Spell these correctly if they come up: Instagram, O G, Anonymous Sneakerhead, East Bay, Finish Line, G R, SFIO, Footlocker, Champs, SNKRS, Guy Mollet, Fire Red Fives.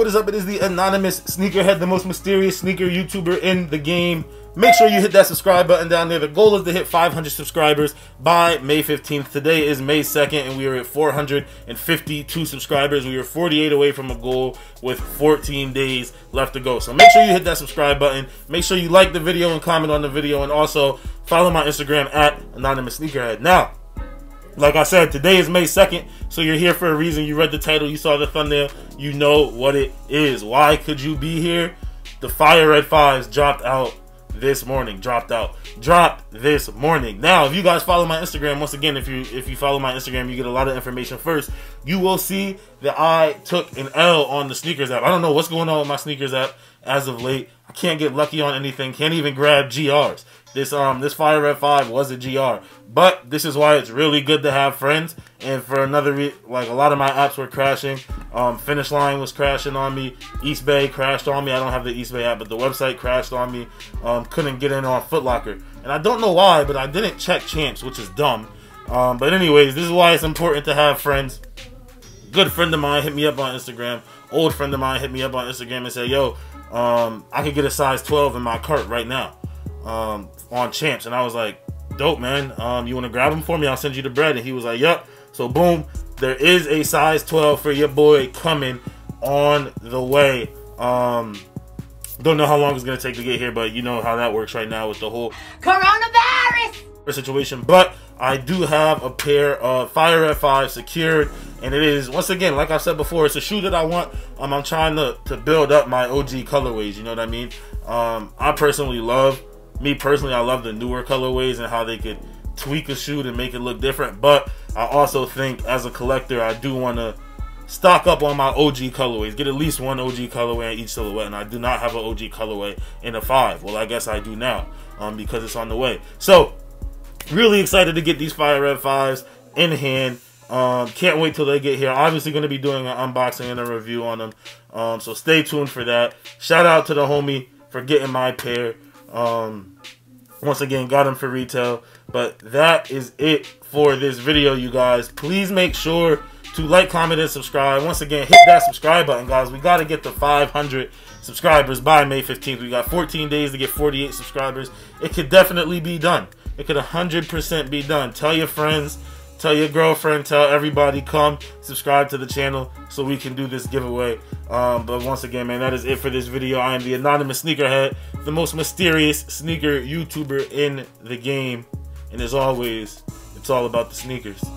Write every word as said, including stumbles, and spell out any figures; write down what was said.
what is up? It is the Anonymous Sneakerhead, the most mysterious sneaker YouTuber in the game. Make sure you hit that subscribe button down there. The goal is to hit five hundred subscribers by May fifteenth. Today is May second, and we are at four hundred fifty-two subscribers. We are forty-eight away from a goal with fourteen days left to go. So make sure you hit that subscribe button. Make sure you like the video and comment on the video, and also follow my Instagram at Anonymous Sneakerhead. Now, like I said, today is May second, so you're here for a reason. You read the title, you saw the thumbnail, you know what it is. Why could you be here? The Fire Red Fives dropped out this morning. Dropped out. Dropped this morning. Now, if you guys follow my Instagram, once again, if you if you follow my Instagram, you get a lot of information first. You will see that I took an L on the sneakers app. I don't know what's going on with my sneakers app as of late. I can't get lucky on anything. Can't even grab G Rs. This um this Fire Red Five was a G R, but this is why it's really good to have friends. And for another re like a lot of my apps were crashing. Um, Finish Line was crashing on me. East Bay crashed on me. I don't have the East Bay app, but the website crashed on me. Um, couldn't get in on Footlocker, and I don't know why, but I didn't check Champs, which is dumb. Um, but anyways, this is why it's important to have friends. Good friend of mine hit me up on Instagram. Old friend of mine hit me up on Instagram and said, "Yo, um, I could get a size twelve in my cart right now." Um, on Champs, and I was like, dope, man. Um, you want to grab them for me? I'll send you the bread. And he was like, yep. So boom, there is a size twelve for your boy coming on the way. Um, don't know how long it's going to take to get here, but you know how that works right now with the whole coronavirus situation. But I do have a pair of Fire Red Fives secured, and it is, once again, like I said before, it's a shoe that I want. Um, I'm trying to, to build up my O G colorways, you know what I mean? Um, I personally love Me personally, I love the newer colorways and how they could tweak a shoe to make it look different. But I also think, as a collector, I do want to stock up on my O G colorways. Get at least one O G colorway in each silhouette. And I do not have an O G colorway in a five. Well, I guess I do now um, because it's on the way. So, really excited to get these Fire Red Fives in hand. Um, can't wait till they get here. Obviously going to be doing an unboxing and a review on them. Um, so, stay tuned for that. Shout out to the homie for getting my pair. Um, once again, got them for retail, but that is it for this video, you guys. Please make sure to like, comment, and subscribe. Once again, hit that subscribe button, guys. We got to get to five hundred subscribers by May fifteenth. We got fourteen days to get forty-eight subscribers. It could definitely be done. It could one hundred percent be done. Tell your friends, tell your girlfriend, tell everybody, come subscribe to the channel so we can do this giveaway. Um, but once again, man, that is it for this video. I am the Anonymous Sneakerhead, the most mysterious sneaker YouTuber in the game. And as always, it's all about the sneakers.